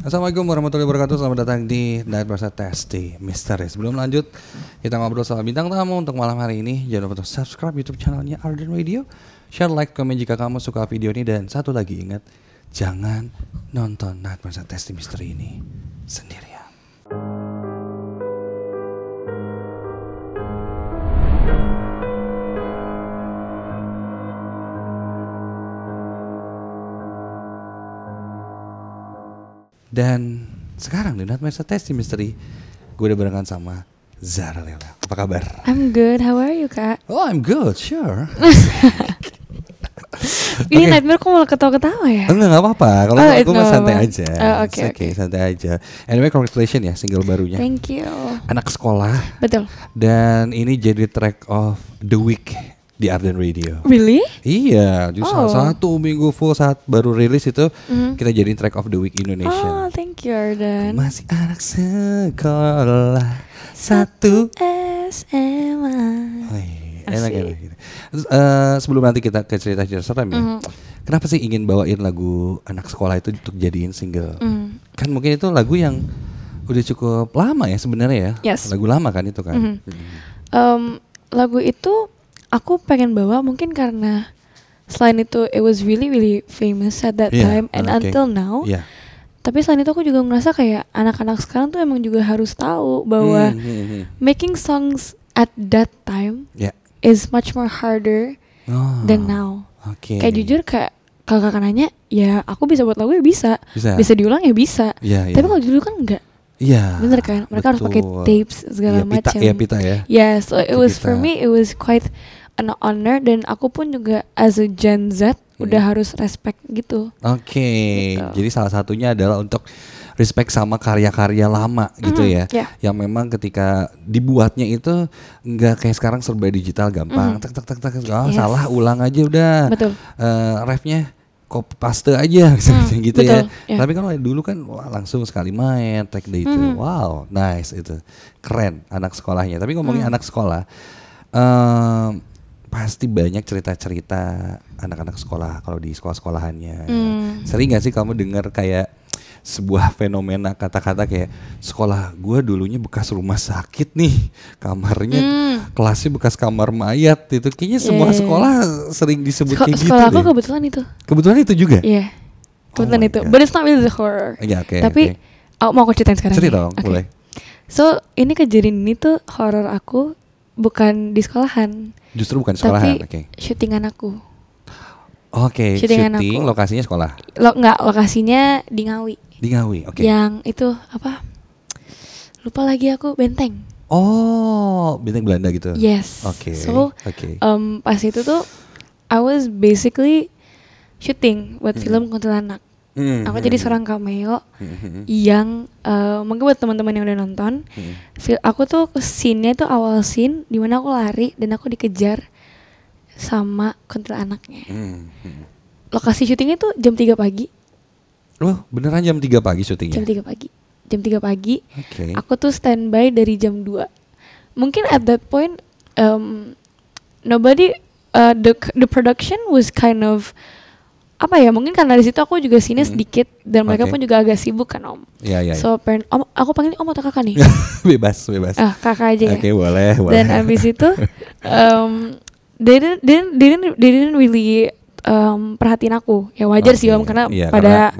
Assalamualaikum warahmatullahi wabarakatuh. Selamat datang di Nightmare Side Testimystery. Sebelum lanjut, kita ngobrol sama bintang tamu untuk malam hari ini. Jangan lupa untuk subscribe YouTube channelnya Ardan Radio. Share, like, komen jika kamu suka video ini. Dan satu lagi ingat, jangan nonton Nightmare Side Testimystery ini sendirian. Dan sekarang di Nightmare Side Testimystery, gue udah barengan sama Zara Lela. Apa kabar? I'm good, how are you kak? Oh I'm good, sure. Ini okay. Nightmare kok malah ketawa-ketawa ya? Enggak, gak apa-apa, kalau aku mah santai aja. Oke, santai aja. Anyway, congratulations ya single barunya. Thank you. Anak sekolah. Betul. Dan ini jadi track of the week di Ardan Radio. Really? Iya, justru satu minggu full saat baru rilis itu kita jadiin track of the week Indonesia. Oh, thank you Ardan. Masih anak sekolah satu SMA. Oh, iya. Enak. Terus, sebelum nanti kita ke cerita-cerita serem ya, kenapa sih ingin bawain lagu anak sekolah itu untuk jadiin single? Kan mungkin itu lagu yang udah cukup lama ya sebenarnya ya. Yes. Lagu lama kan itu kan. Lagu itu aku pengen bawa mungkin karena selain itu it was really famous at that time and until now. Tapi selain itu aku juga ngerasa kayak anak-anak sekarang tuh emang juga harus tahu bahwa making songs at that time is much more harder than now. Kayak jujur kayak kalau kakak nanya, ya aku bisa buat lagu ya bisa diulang ya bisa. Tapi kalau dulu kan enggak. Bener kan? Mereka harus pakai tapes segala macam. Pita ya. Yes, so it was for me it was quite an honor dan aku pun juga as a Gen Z udah harus respect gitu. Oke. Jadi salah satunya adalah untuk respect sama karya-karya lama gitu ya. Yang memang ketika dibuatnya itu nggak kayak sekarang serba digital gampang. Tak salah ulang aja udah. Betul. Refnya copy paste aja gitu ya. Tapi kalau dulu kan wah, langsung sekali main take day itu. Wow, nice itu. Keren anak sekolahnya. Tapi ngomongin anak sekolah, pasti banyak cerita-cerita anak-anak sekolah kalau di sekolah-sekolahannya. Sering gak sih kamu dengar kayak sebuah fenomena kata-kata kayak sekolah gue dulunya bekas rumah sakit nih kamarnya, kelasnya bekas kamar mayat itu kayaknya semua sekolah sering disebut kayak gitu. Sekolah aku kebetulan itu. Kebetulan itu juga? Iya. Kebetulan itu. But it's not really the horror. Tapi mau aku ceritain sekarang. Cerita dong, boleh. So ini kejadian ini tuh horror aku bukan di sekolahan. Justru bukan sekolahan. Tapi syutingan aku. Syuting lokasinya sekolah. Enggak, lokasinya di Ngawi. Di Ngawi, oke. Yang itu apa? Lupa lagi aku, benteng. Oh, benteng Belanda gitu. Yes. So, pas itu tuh I was basically shooting buat film kuntilanak. Aku jadi seorang cameo yang mungkin buat teman-teman yang udah nonton, aku tuh scene-nya tuh awal scene di mana aku lari dan aku dikejar sama kuntilanaknya. Lokasi syutingnya tuh jam 3 pagi. Loh, beneran jam 3 pagi syutingnya? Jam 3 pagi. Jam 3 pagi. Aku tuh standby dari jam 2. Mungkin at that point nobody the production was kind of apa ya? Mungkin karena di situ aku juga sini sedikit dan mereka pun juga agak sibuk kan Om. So aku panggil Om atau Kakak nih? bebas. Kakak aja. Oke, boleh. Dan habis itu They didn't really perhatiin aku. Ya wajar sih Om karena pada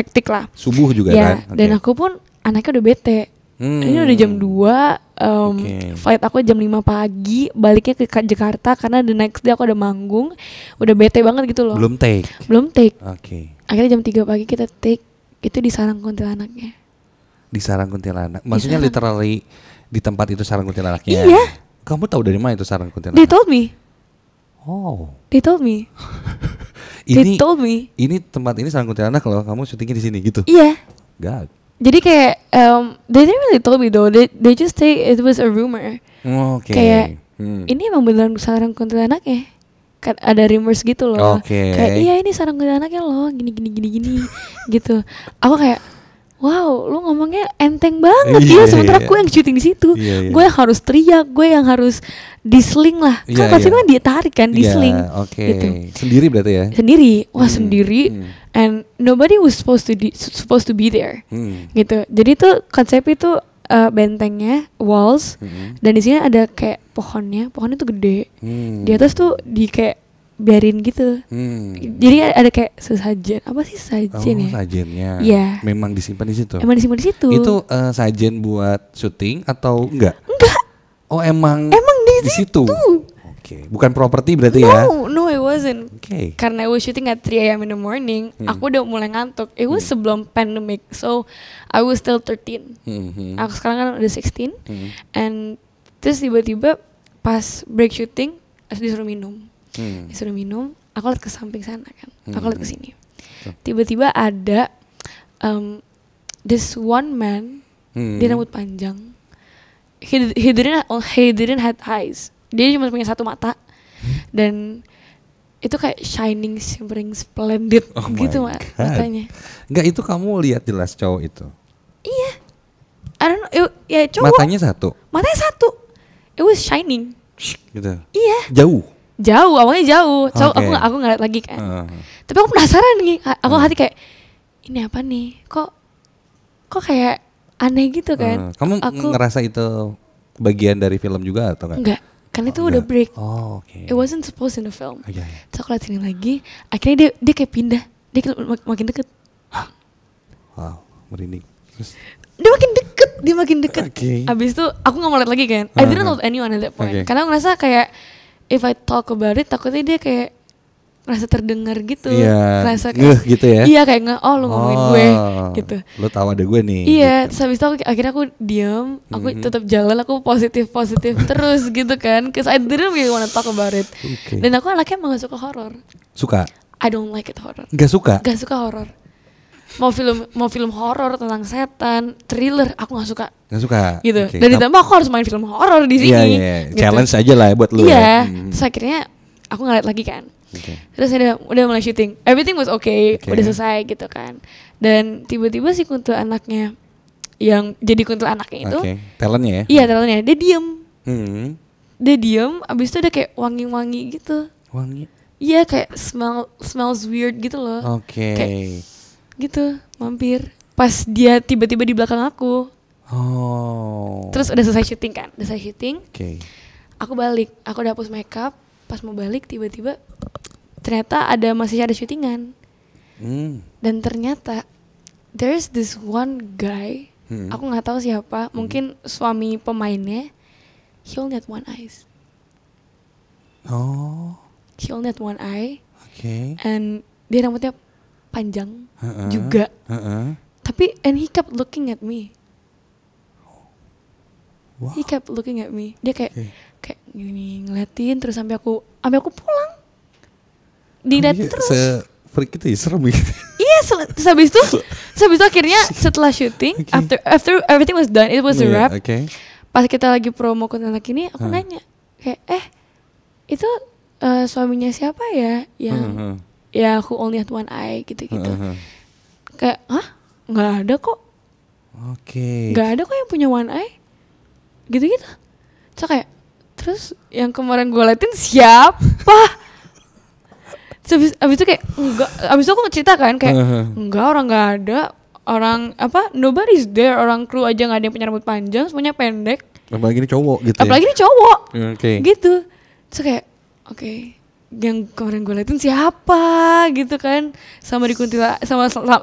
hektik lah. Subuh juga kan. Dan aku pun anaknya udah bete. Ini udah jam 2, flight aku jam 5 pagi, baliknya ke Jakarta karena the next day aku udah manggung. Udah bete banget gitu loh. Belum take. Akhirnya jam 3 pagi kita take itu di sarang kuntilanaknya. Di sarang kuntilanak. Maksudnya literally di tempat itu sarang kuntilanaknya. Iya. Kamu tahu dari mana itu sarang kuntilanak? They told me. Oh. They told me. Ini tempat ini sarang kuntilanak kalau kamu syutingnya di sini gitu. Iya. God. Jadi kayak they didn't really told me though. They just say it was a rumor. Oke. Kayak ini emang beneran sarang kuntilanak ya? Kan ada rumors gitu loh. Kayak iya ini sarang kuntilanak ya loh. Gini gitu. Aku kayak wow, lu ngomongnya enteng banget ya, sementara gue yang syuting di situ, gue yang harus teriak, gue yang harus disling lah, kan pasti kan dia tarik kan disling, gitu. Sendiri berarti ya? Sendiri, wah sendiri, and nobody was supposed to be there, gitu. Jadi tuh konsep itu bentengnya walls, dan di sini ada kayak pohonnya tuh gede, di atas tuh di kayak biarin gitu, jadi ada kayak sesajen, apa sih sajen ya? Sajennya, memang disimpan di situ. Emang disimpan di situ. Itu sajen buat syuting atau enggak? Enggak. Oh emang di situ. Oke, bukan properti berarti ya? No, it wasn't. Okay. Karena I was shooting at 3 a.m. in the morning, aku udah mulai ngantuk. It was sebelum pandemic, so I was still 13. Aku sekarang kan udah 16, and terus tiba-tiba pas break shooting, aku disuruh minum. Disuruh minum, aku lihat ke samping sana kan, aku lihat ke sini. Tiba-tiba ada this one man, dia rambut panjang, he didn't have eyes, dia cuma punya satu mata, dan itu kayak shining, shimmering, splendid gitu matanya. Enggak, itu kamu lihat jelas cowok itu? Iya, I don't know, ya cowok. Matanya satu, it was shining. Gitu. Iya. Jauh, awalnya jauh, cowok aku nggak lihat lagi kan, tapi aku penasaran nih, aku hati kayak ini apa nih, kok kayak aneh gitu kan. Kamu ngerasa itu bagian dari film juga atau enggak? Kan itu udah break, it wasn't supposed in the film. So aku lihat sini lagi, akhirnya dia kayak pindah, dia makin deket. Wow, merinding. Terus dia makin deket. Abis itu aku nggak mau lihat lagi kan, I didn't know anyone at that point, karena aku ngerasa kayak if I talk about it, takutnya dia kayak rasa terdengar gitu, rasa kayak gitu ya? Iya, kayak oh lu ngomongin gue gitu. Lu tahu ada gue nih. Iya, gitu. Terus habis itu akhirnya aku diam, aku tetap jalan, aku positif terus gitu kan, cause I didn't really wanna talk about it. Dan aku anaknya emang gak suka horor. Suka? I don't like it horor. Gak suka? Gak suka horor. Mau film horor tentang setan, thriller, aku nggak suka. Nggak suka. Gitu. Okay. Dan ditambah aku harus main film horor di sini. Yeah. Gitu. Challenge aja lah buat lu. Iya. Terus akhirnya aku ngeliat lagi kan. Terus udah mulai syuting. Everything was okay. Udah selesai gitu kan. Dan tiba-tiba si kuntilanaknya yang jadi kuntilanaknya itu, talentnya ya? Iya, talentnya. Dia diem. Dia diem. Abis itu ada kayak wangi-wangi gitu. Wangi? Iya, kayak smells weird gitu loh. Kayak, gitu, mampir. Pas dia tiba-tiba di belakang aku. Terus udah selesai syuting kan? Udah selesai syuting. Aku balik, aku udah hapus makeup. Pas mau balik tiba-tiba ternyata masih ada syutingan. Dan ternyata there's this one guy, aku nggak tahu siapa, mungkin suami pemainnya. He only had one eye. He only had one eye. And dia rambutnya panjang juga, tapi and he kept looking at me. Wow. He kept looking at me. Dia kayak kayak gini ngeliatin terus sampai aku pulang. Diliatin terus. Freak itu ya, serem gitu. Iya, terus habis itu akhirnya setelah syuting, after everything was done, it was a wrap. Pas kita lagi promo kuntilanak ini, aku nanya kayak itu suaminya siapa ya yang ya aku only had one eye gitu-gitu. Kayak nggak ada kok. Nggak ada kok yang punya one eye gitu-gitu. So kayak terus yang kemarin gue liatin siapa? Terus abis itu kayak enggak. Abis itu aku cerita kan kayak enggak, orang nggak ada, orang apa, nobody's there, orang kru aja nggak ada yang punya rambut panjang, semuanya pendek. Apalagi ini cowok gitu. Gitu. So kayak yang kemarin gue liatin siapa gitu kan, sama di kuntilanak,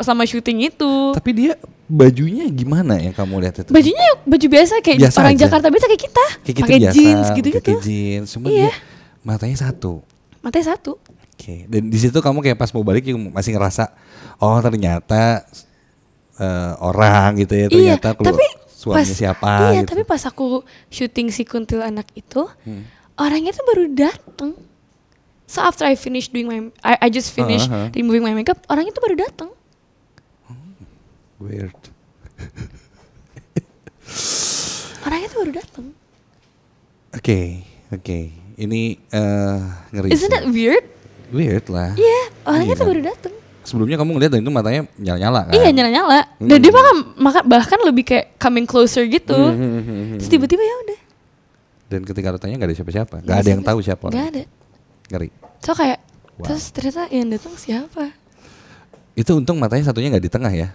sama syuting itu. Tapi dia bajunya gimana yang kamu lihat itu? Bajunya baju biasa kayak biasa orang aja. Jakarta biasa kayak kita. Pakai jeans gitu-gitu. Pakai jeans, cuma dia matanya satu. Dan di situ kamu kayak pas mau balik juga masih ngerasa oh ternyata orang gitu ya, ternyata suaminya siapa. Iya, gitu. Tapi pas aku syuting si kuntilanak itu, orangnya tuh baru dateng. So after I finish doing my, I just finished removing my makeup, orang itu baru datang. Weird. Orang itu baru datang. Okay. Ini ngeri. Isn't that weird? Weird lah. Iya, orang itu baru datang. sebelumnya kamu ngeliat dan itu matanya nyala-nyala kan? Iya nyala-nyala. Dan dia bahkan lebih kayak coming closer gitu. Terus tiba-tiba ya udah. Dan ketika lu tanya gak ada siapa-siapa, gak ada yang tahu siapa. Gak ada. Ngeri. So kayak terus ternyata yang datang siapa? Itu untung matanya satunya gak di tengah ya?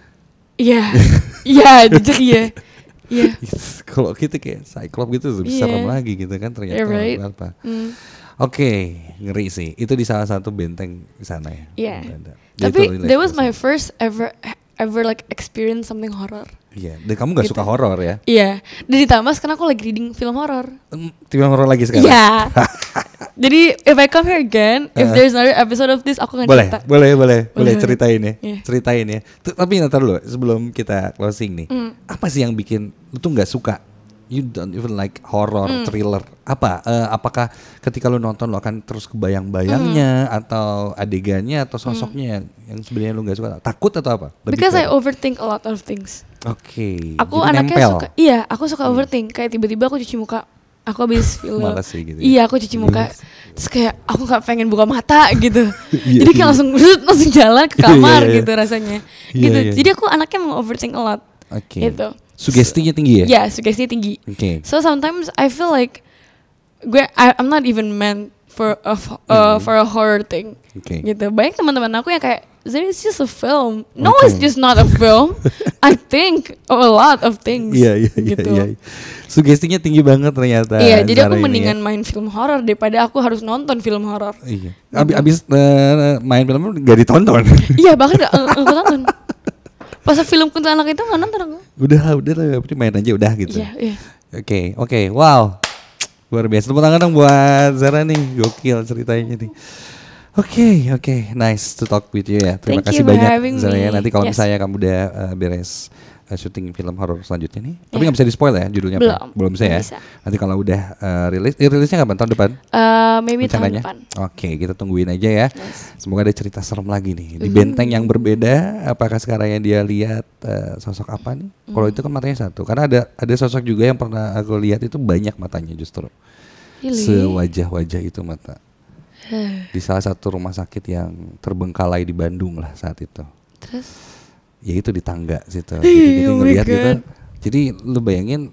Iya. Iya jujur iya. Iya. Kalau kita kayak cyclop gitu serem lagi gitu kan ternyata apa. Oke, ngeri sih. Itu di salah satu benteng di sana ya. Iya. Yeah. Tapi that was my first ever like experience something horror. Iya. Yeah. Dan kamu gak gitu. Suka horror ya? Iya. Yeah. Dan ditambah sekarang aku lagi reading film horror. Film horror lagi sekarang. Iya. Yeah. Jadi if I come here again, if there's another episode of this, aku akan cerita. Boleh ceritain ya. Yeah. Ceritain ya. Tapi nanti dulu sebelum kita closing nih. Apa sih yang bikin lu tuh gak suka? You don't even like horror, thriller. Apakah ketika lo nonton lo akan terus kebayang-bayangnya atau adegannya atau sosoknya yang sebenarnya lo nggak suka? Takut atau apa? Because I overthink a lot of things. Oke. Aku anaknya suka. Iya, aku suka overthink. Kayak tiba-tiba aku cuci muka. Aku habis film. Malas sih gitu. Iya, aku cuci muka. Terus kayak aku nggak pengen buka mata gitu. Jadi kayak langsung jalan ke kamar gitu rasanya. Gitu. Jadi aku anaknya emang overthink a lot. Oke. Gitu. Sugestinya tinggi ya? Yeah, sugestinya tinggi. Okay. So sometimes I feel like I'm not even meant for a horror thing. Okay. Gitu. Banyak teman-teman aku yang kayak it's just a film. No, it's just not a film. I think a lot of things. Iya. Sugestinya tinggi banget ternyata. Iya, jadi aku mendingan main film horror daripada aku harus nonton film horror. Iya. Abis main film gak ditonton. Iya, bahkan gak nonton. Pas film kuntilanak itu nggak nonton aku. Udah lah, berarti main aja udah gitu. Iya. Oke, wow, luar biasa. Tepuk tangan dong buat Zara nih, gokil ceritanya nih. Oke, nice to talk with you ya. Terima kasih banyak Zara ya. Nanti kalau misalnya kamu udah beres syuting film horor selanjutnya nih, tapi nggak bisa di spoil ya judulnya. Belum bisa ya. Nanti kalau udah rilisnya kapan? Tahun depan? Maybe tahun depan. Oke, kita tungguin aja ya. Yes. Semoga ada cerita serem lagi nih di benteng yang berbeda. Apakah sekarang yang dia lihat sosok apa nih? Kalau itu kan matanya satu. Karena ada sosok juga yang pernah aku lihat itu banyak matanya justru. Really? Sewajah-wajah itu mata. Di salah satu rumah sakit yang terbengkalai di Bandung lah saat itu. Terus? Ya itu di tangga situ. Jadi ngelihat gitu. Jadi lu bayangin,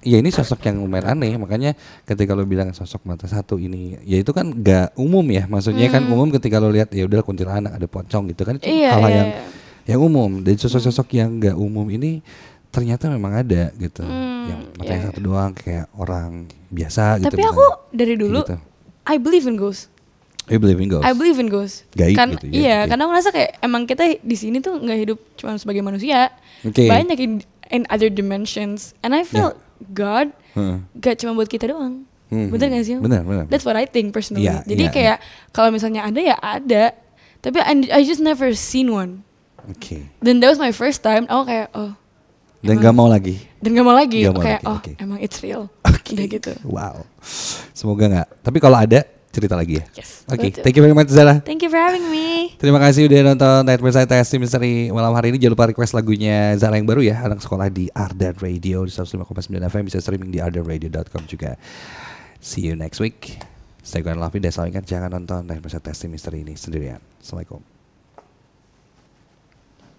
ya ini sosok yang lumayan aneh, makanya ketika lu bilang sosok mata satu ini, ya itu kan gak umum ya, maksudnya kan umum ketika lu lihat ya udah kuntilanak ada pocong gitu kan, itu yang umum. Dan sosok-sosok yang gak umum ini ternyata memang ada gitu, yang matanya satu doang kayak orang biasa. Tapi gitu. Tapi aku dari dulu, gitu. I believe in ghosts. I believe in ghosts. Gaib gitu. Iya, karena aku ngerasa kayak emang kita di sini tuh gak hidup cuma sebagai manusia, banyak in other dimensions, and I feel God gak cuma buat kita doang, bener gak sih? Bener. That's what I think personally. Yeah, jadi kayak kalau misalnya ada ya ada, tapi I just never seen one. Okay. Then that was my first time. Aku kayak Dan gak mau lagi. Kayak emang it's real. Udah gitu. Wow. Semoga nggak. Tapi kalau ada cerita lagi ya. Yes. Oke. Thank you very much Zara. Thank you for having me. Terima kasih udah nonton Nightmare Side Testimystery malam hari ini. Jangan lupa request lagunya Zara yang baru ya, Anak Sekolah di Ardan Radio di 1059 FM, bisa streaming di ardanradio.com juga. See you next week. Stay gone lovely dan selalu ingat jangan nonton Nightmare Side Testimystery ini sendirian. Assalamualaikum.